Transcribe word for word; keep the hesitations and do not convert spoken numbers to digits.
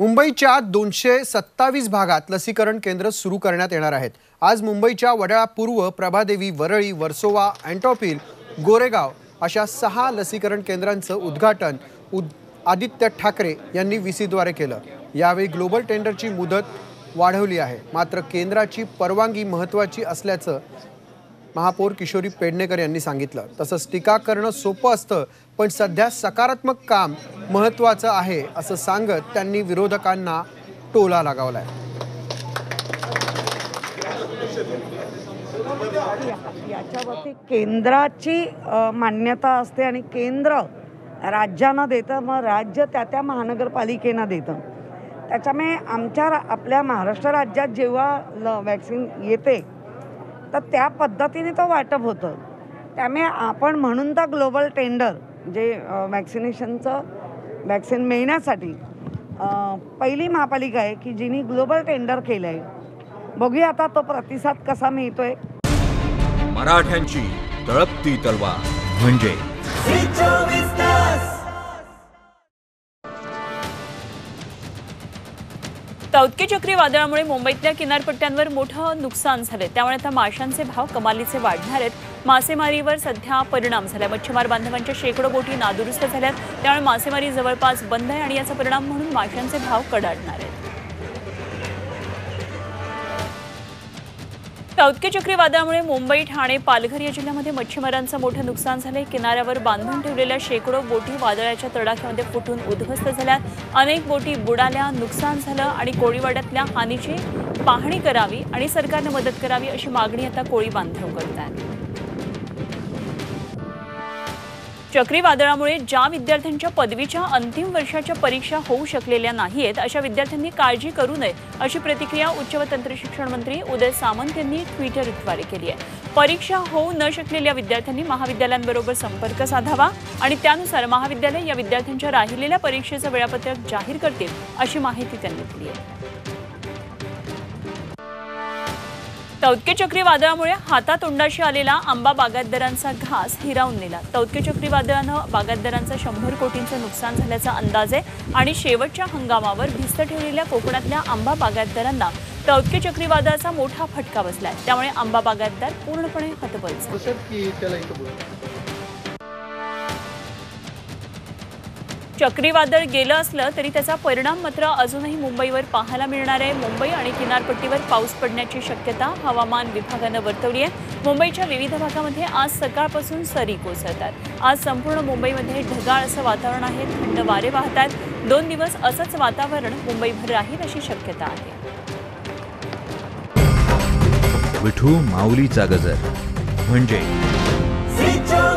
मुंबईच्या दोनशे सत्तावीस भागात लसीकरण केंद्र सुरू करण्यात येणार आहेत। आज मुंबईच्या वडाळा पूर्व, प्रभादेवी, वरळी, वर्सोवा, अँटॉपिल, गोरेगाव अशा सहा लसीकरण केंद्रांचं उद्घाटन आदित्य ठाकरे यांनी व्हीसी द्वारे केलं। यावेळी ग्लोबल टेंडरची मुदत वाढवली आहे, मात्र केंद्राची परवानगी महत्त्वाची असल्याचं महापौर किशोरी पेडणेकर यांनी सांगितलं। तसंच टीका करणं सोपं असतं, पण सध्या सकारात्मक काम महत्त्वाचं आहे असं सांगत त्यांनी विरोधकांना टोला लगावलाय। याच्यावरती केंद्राची मान्यता असते आणि केंद्र राज्यांना देतं, मग राज्य त्या त्या महानगरपालिकेंना देतं। त्याच्यामुळे आमच्या आपल्या महाराष्ट्र राज्यात जेव्हा वॅक्सिन येते तर त्या पद्धतीने तो वाटप होतं। त्यामुळे आपण म्हणून तर ग्लोबल टेंडर जे वॅक्सिनेशनचं वॅक्सिन मिळण्यासाठी पहिली महापालिका आहे की जिनी ग्लोबल टेंडर केलं आहे। बघूया आता तो प्रतिसाद कसा मिळतोय। मराठ्यांची तळपती तलवार म्हणजे तौक्ते चक्रीवादळामुळे मुंबईतल्या किनारपट्ट्यांवर मोठं नुकसान झाले, त्यामुळे आता माशांचे भाव कमालीचे वाढणार आहेत। मासेमारीवर सध्या परिणाम झाला। मच्छीमार बांधवांच्या शेकडो बोटी नादुरुस्त झाल्यात, त्यामुळे मासेमारी जवळपास बंद आहे आणि याचा परिणाम म्हणून माशांचे भाव कडाडणार आहेत। तौक्ते चक्रीवादळामुळे मुंबई, ठाणे, पालघर या जिल्ह्यामध्ये मच्छीमारांचं मोठं नुकसान झाले। किनाऱ्यावर बांधून ठेवलेल्या शेकडो बोटी वादळाच्या तडाख्यामध्ये फुटून उद्ध्वस्त झाल्या, अनेक बोटी बुडाल्या, नुकसान झालं आणि कोळीवाड्यातल्या हानीची पाहणी करावी आणि सरकारने मदत करावी अशी मागणी आता कोळी बांधव करतात। चक्रीवादळामुळे ज्या विद्यार्थ्यांच्या पदवीच्या अंतिम वर्षाच्या परीक्षा होऊ शकलेल्या नाहीत अशा विद्यार्थ्यांनी काळजी करू नये अशी प्रतिक्रिया उच्च व तंत्रशिक्षण मंत्री उदय सामंत यांनी ट्विटरद्वारे केली आहे। परीक्षा होऊ न शकलेल्या विद्यार्थ्यांनी महाविद्यालयांबरोबर संपर्क साधावा आणि त्यानुसार महाविद्यालय या विद्यार्थ्यांच्या राहिलेल्या परीक्षेचं वेळापत्रक जाहीर करतील अशी माहिती त्यांनी दिली आहे। तौक्ते चक्रीवादळामुळे हातातोंडाशी आलेला आंबा बागायतदारांचा घास हिरावून नेला। तौक्ते चक्रीवादळानं बागायतदारांचं शंभर कोटींचं नुकसान झाल्याचा अंदाज आहे आणि शेवटच्या हंगामावर भिस्त ठेवलेल्या कोकणातल्या आंबा बागायतदारांना तौक्ते चक्रीवादळाचा मोठा फटका बसलाय, त्यामुळे आंबा बागायतदार पूर्णपणे हतबल झाले। चक्रीवादळ गेलं असलं तरी त्याचा परिणाम मात्र अजूनही मुंबईवर पाहायला मिळणार आहे। मुंबई आणि किनारपट्टीवर पाऊस पडण्याची शक्यता हवामान विभागानं वर्तवली आहे। मुंबईच्या विविध भागामध्ये आज सकाळपासून सरी कोसळतात। आज संपूर्ण मुंबईमध्ये ढगाळ असं वातावरण आहे, थंड वारे वाहतात। दोन दिवस असंच वातावरण मुंबईभर राहील अशी शक्यता आहे। विठू माऊलीचा गजर म्हणजे